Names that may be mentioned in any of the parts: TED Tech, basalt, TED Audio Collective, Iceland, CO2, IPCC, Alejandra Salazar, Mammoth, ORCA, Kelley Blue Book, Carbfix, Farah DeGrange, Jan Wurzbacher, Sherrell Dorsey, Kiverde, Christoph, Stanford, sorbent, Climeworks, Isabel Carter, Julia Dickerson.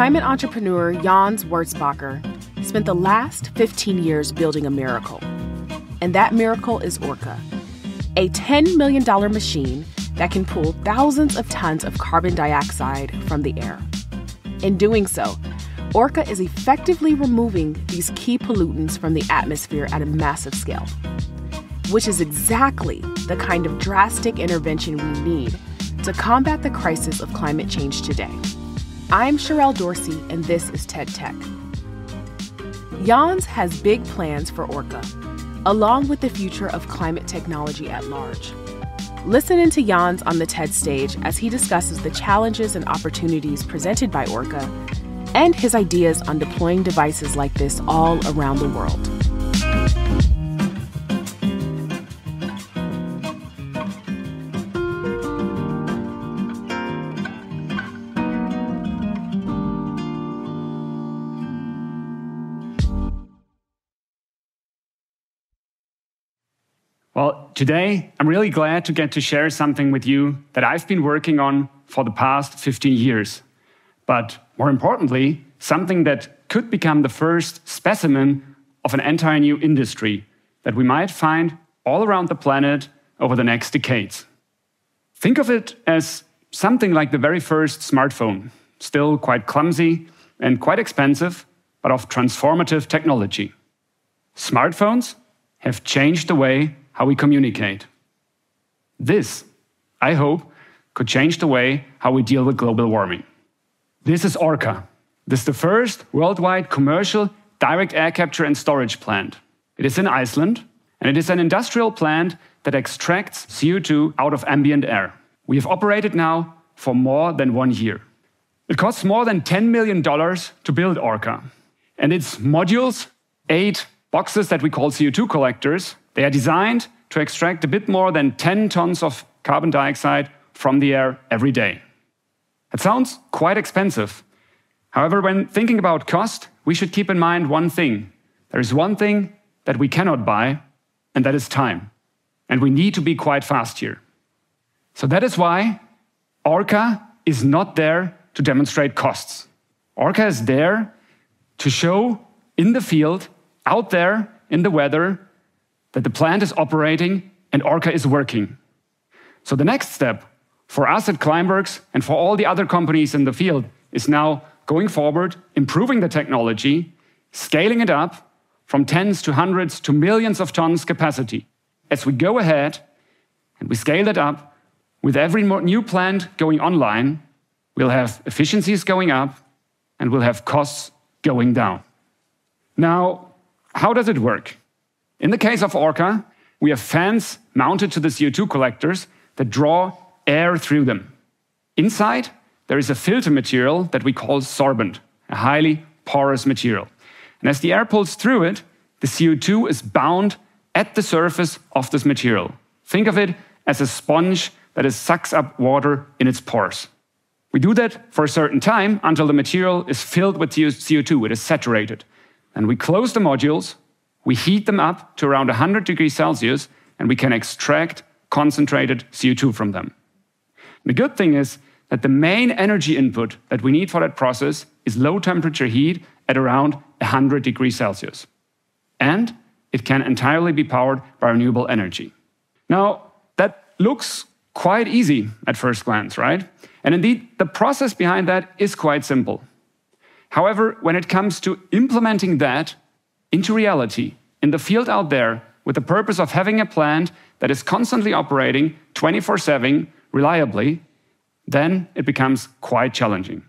Climate entrepreneur Jan Wurzbacher spent the last 15 years building a miracle. And that miracle is ORCA, a $10 million machine that can pull thousands of tons of carbon dioxide from the air. In doing so, ORCA is effectively removing these key pollutants from the atmosphere at a massive scale, which is exactly the kind of drastic intervention we need to combat the crisis of climate change today. I'm Sherrell Dorsey, and this is TED Tech. Jans has big plans for ORCA, along with the future of climate technology at large. Listen in to Jans on the TED stage as he discusses the challenges and opportunities presented by ORCA and his ideas on deploying devices like this all around the world. Well, today, I'm really glad to get to share something with you that I've been working on for the past 15 years. But more importantly, something that could become the first specimen of an entire new industry that we might find all around the planet over the next decades. Think of it as something like the very first smartphone, still quite clumsy and quite expensive, but of transformative technology. Smartphones have changed the way how we communicate. This, I hope, could change the way how we deal with global warming. This is ORCA. This is the first worldwide commercial direct air capture and storage plant. It is in Iceland, and it is an industrial plant that extracts CO2 out of ambient air. We have operated now for more than 1 year. It costs more than $10 million to build ORCA. And its modules, 8 boxes that we call CO2 collectors, they are designed to extract a bit more than 10 tons of carbon dioxide from the air every day. It sounds quite expensive. However, when thinking about cost, we should keep in mind one thing. There is one thing that we cannot buy, and that is time. And we need to be quite fast here. So that is why ORCA is not there to demonstrate costs. ORCA is there to show in the field, out there in the weather, that the plant is operating and ORCA is working. So the next step for us at Climeworks and for all the other companies in the field is now going forward, improving the technology, scaling it up from tens to hundreds to millions of tons capacity. As we go ahead and we scale it up, with every new plant going online, we'll have efficiencies going up and we'll have costs going down. Now, how does it work? In the case of ORCA, we have fans mounted to the CO2 collectors that draw air through them. Inside, there is a filter material that we call sorbent, a highly porous material. And as the air pulls through it, the CO2 is bound at the surface of this material. Think of it as a sponge that sucks up water in its pores. We do that for a certain time until the material is filled with CO2, it is saturated. Then we close the modules. We heat them up to around 100 degrees Celsius, and we can extract concentrated CO2 from them. And the good thing is that the main energy input that we need for that process is low temperature heat at around 100 degrees Celsius. And it can entirely be powered by renewable energy. Now, that looks quite easy at first glance, right? And indeed, the process behind that is quite simple. However, when it comes to implementing that into reality, in the field out there, with the purpose of having a plant that is constantly operating 24/7 reliably, then it becomes quite challenging.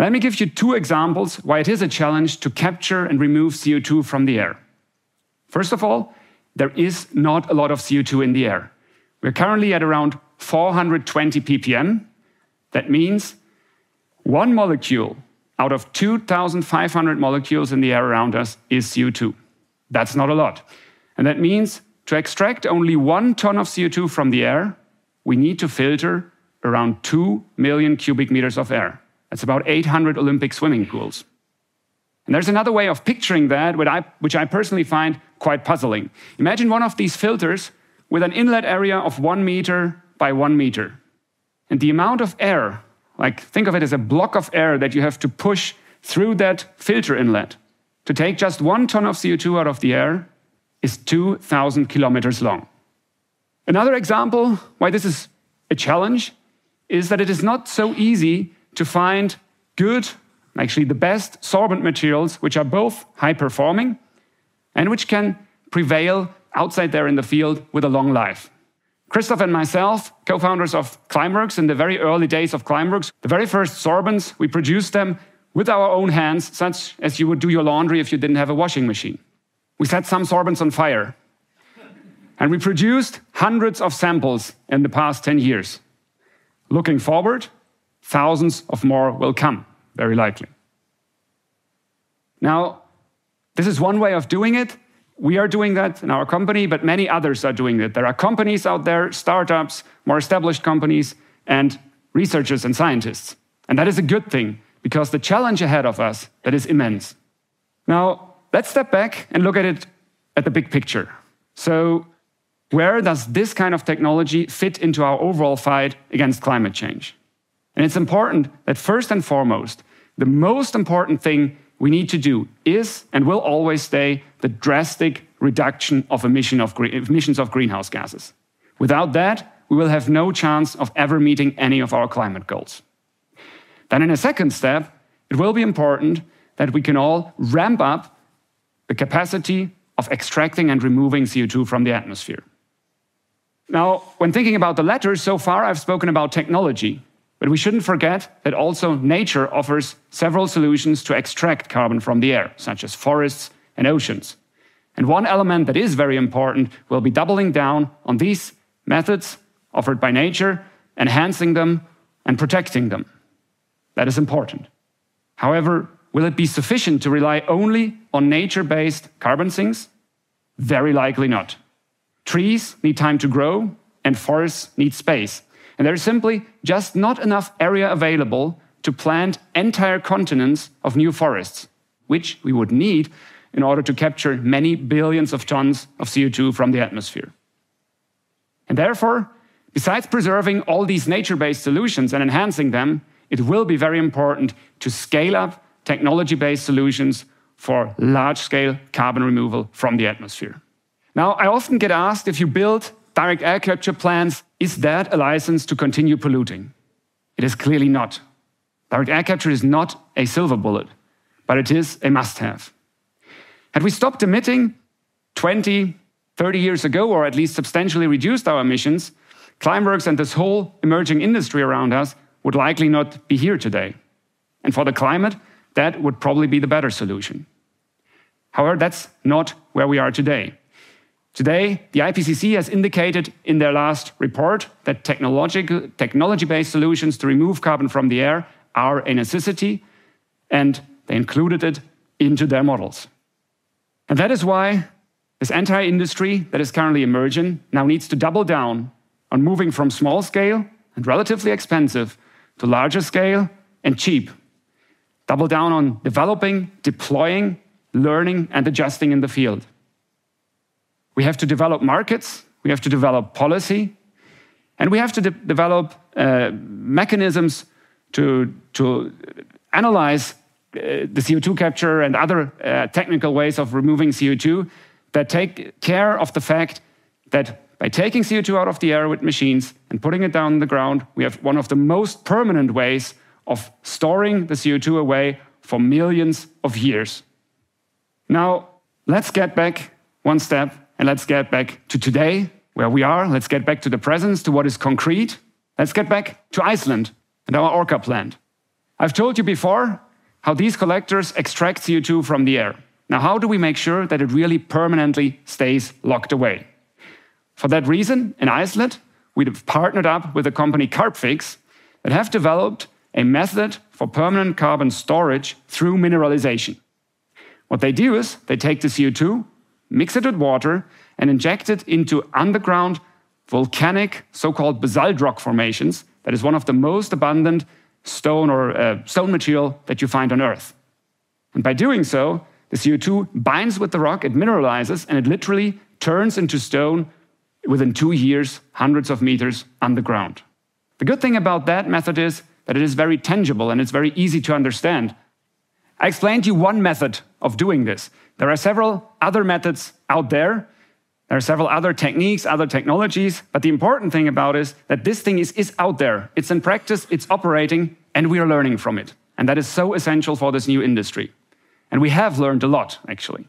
Let me give you 2 examples why it is a challenge to capture and remove CO2 from the air. First of all, there is not a lot of CO2 in the air. We're currently at around 420 ppm. That means 1 molecule out of 2,500 molecules in the air around us is CO2. That's not a lot. And that means to extract only 1 ton of CO2 from the air, we need to filter around 2 million cubic meters of air. That's about 800 Olympic swimming pools. And there's another way of picturing that, which I personally find quite puzzling. Imagine one of these filters with an inlet area of 1 meter by 1 meter. And the amount of air Like, think of it as a block of air that you have to push through that filter inlet. To take just 1 ton of CO2 out of the air is 2,000 kilometers long. Another example why this is a challenge is that it is not so easy to find good, actually the best sorbent materials, which are both high-performing and which can prevail outside there in the field with a long life. Christoph and myself, co-founders of Climeworks, in the very early days of Climeworks, the very first sorbents, we produced them with our own hands, such as you would do your laundry if you didn't have a washing machine. We set some sorbents on fire. And we produced hundreds of samples in the past 10 years. Looking forward, thousands of more will come, very likely. Now, this is one way of doing it. We are doing that in our company, but many others are doing it. There are companies out there, startups, more established companies, and researchers and scientists. And that is a good thing, because the challenge ahead of us, that is immense. Now, let's step back and look at it at the big picture. So, where does this kind of technology fit into our overall fight against climate change? And it's important that first and foremost, the most important thing we need to do is and will always stay the drastic reduction of emissions of greenhouse gases. Without that, we will have no chance of ever meeting any of our climate goals. Then in a second step, it will be important that we can all ramp up the capacity of extracting and removing CO2 from the atmosphere. Now, when thinking about the latter, so far I've spoken about technology, but we shouldn't forget that also nature offers several solutions to extract carbon from the air, such as forests and oceans. And one element that is very important will be doubling down on these methods offered by nature, enhancing them and protecting them. That is important. However, will it be sufficient to rely only on nature-based carbon sinks? Very likely not. Trees need time to grow, and forests need space. And there is simply just not enough area available to plant entire continents of new forests, which we would need in order to capture many billions of tons of CO2 from the atmosphere. And therefore, besides preserving all these nature-based solutions and enhancing them, it will be very important to scale up technology-based solutions for large-scale carbon removal from the atmosphere. Now, I often get asked, if you build direct air capture plants, is that a license to continue polluting? It is clearly not. Direct air capture is not a silver bullet, but it is a must-have. Had we stopped emitting 20, 30 years ago, or at least substantially reduced our emissions, Climeworks and this whole emerging industry around us would likely not be here today. And for the climate, that would probably be the better solution. However, that's not where we are today. Today, the IPCC has indicated in their last report that technology-based solutions to remove carbon from the air are a necessity, and they included it into their models. And that is why this entire industry that is currently emerging now needs to double down on moving from small scale and relatively expensive to larger scale and cheap. Double down on developing, deploying, learning, and adjusting in the field. We have to develop markets, we have to develop policy, and we have to develop mechanisms to analyze the CO2 capture and other technical ways of removing CO2 that take care of the fact that by taking CO2 out of the air with machines and putting it down on the ground, we have one of the most permanent ways of storing the CO2 away for millions of years. Now, let's get back one step, and let's get back to today, where we are. Let's get back to the present, to what is concrete. Let's get back to Iceland and our ORCA plant. I've told you before how these collectors extract CO2 from the air. Now, how do we make sure that it really permanently stays locked away? For that reason, in Iceland, we've partnered up with the company Carbfix that have developed a method for permanent carbon storage through mineralization. What they do is they take the CO2, mix it with water, and inject it into underground volcanic, so-called basalt rock formations. That is one of the most abundant stone or stone material that you find on Earth. And by doing so, the CO2 binds with the rock, it mineralizes, and it literally turns into stone within 2 years, hundreds of meters underground. The good thing about that method is that it is very tangible and it's very easy to understand. I explained to you one method of doing this. There are several other methods out there. There are several other techniques, other technologies, but the important thing about it is that this thing is out there. It's in practice, it's operating, and we are learning from it. And that is so essential for this new industry. And we have learned a lot, actually.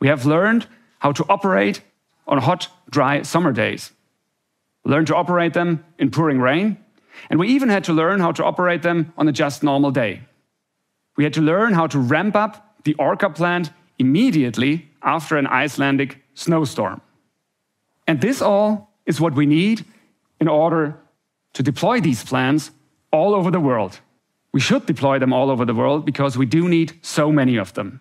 We have learned how to operate on hot, dry summer days. Learn to operate them in pouring rain. And we even had to learn how to operate them on a just normal day. We had to learn how to ramp up the ORCA plant immediately after an Icelandic snowstorm. And this all is what we need in order to deploy these plans all over the world. We should deploy them all over the world because we do need so many of them.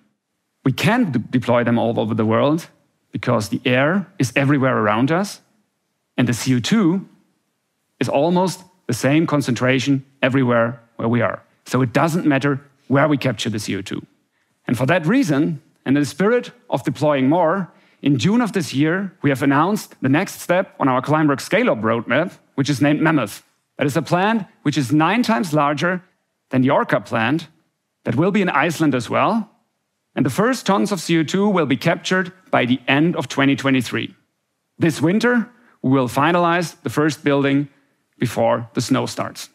We can't deploy them all over the world because the air is everywhere around us and the CO2 is almost the same concentration everywhere where we are. So it doesn't matter where we capture the CO2. And for that reason, and in the spirit of deploying more, in June of this year, we have announced the next step on our Climeworks Scale-Up roadmap, which is named Mammoth. That is a plant which is 9 times larger than the ORCA plant that will be in Iceland as well. And the first tons of CO2 will be captured by the end of 2023. This winter, we will finalize the first building before the snow starts.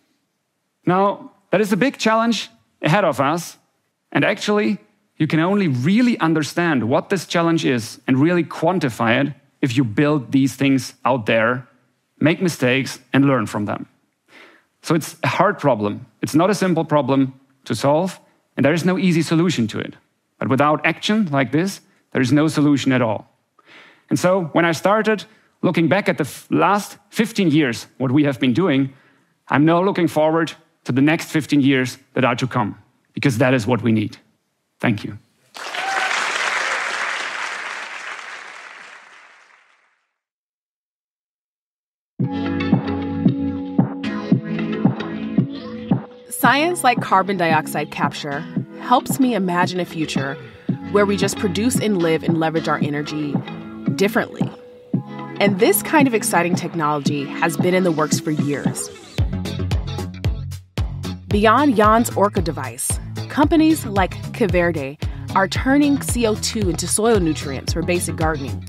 Now, that is a big challenge ahead of us, and actually, you can only really understand what this challenge is and really quantify it if you build these things out there, make mistakes, and learn from them. So it's a hard problem. It's not a simple problem to solve, and there is no easy solution to it. But without action like this, there is no solution at all. And so when I started looking back at the last 15 years, what we have been doing, I'm now looking forward to the next 15 years that are to come, because that is what we need. Thank you. Science like carbon dioxide capture helps me imagine a future where we just produce and live and leverage our energy differently. And this kind of exciting technology has been in the works for years. Beyond Jan's ORCA device, companies like Kiverde are turning CO2 into soil nutrients for basic gardening.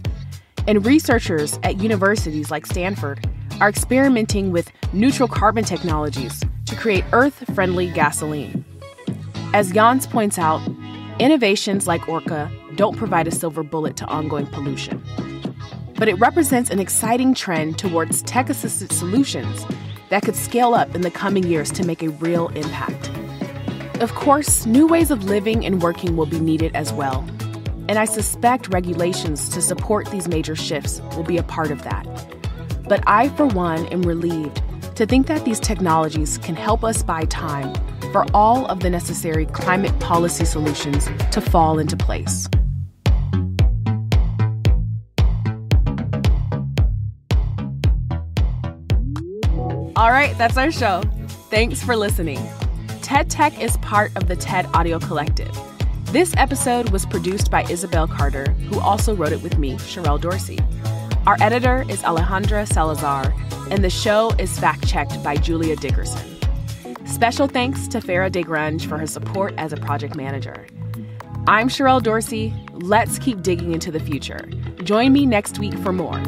And researchers at universities like Stanford are experimenting with neutral carbon technologies to create earth-friendly gasoline. As Jans points out, innovations like ORCA don't provide a silver bullet to ongoing pollution. But it represents an exciting trend towards tech-assisted solutions that could scale up in the coming years to make a real impact. Of course, new ways of living and working will be needed as well. And I suspect regulations to support these major shifts will be a part of that. But I, for one, am relieved to think that these technologies can help us buy time for all of the necessary climate policy solutions to fall into place. All right, that's our show. Thanks for listening. TED Tech is part of the TED Audio Collective. This episode was produced by Isabel Carter, who also wrote it with me, Sherrell Dorsey. Our editor is Alejandra Salazar, and the show is fact-checked by Julia Dickerson. Special thanks to Farah DeGrange for her support as a project manager. I'm Sherrell Dorsey. Let's keep digging into the future. Join me next week for more.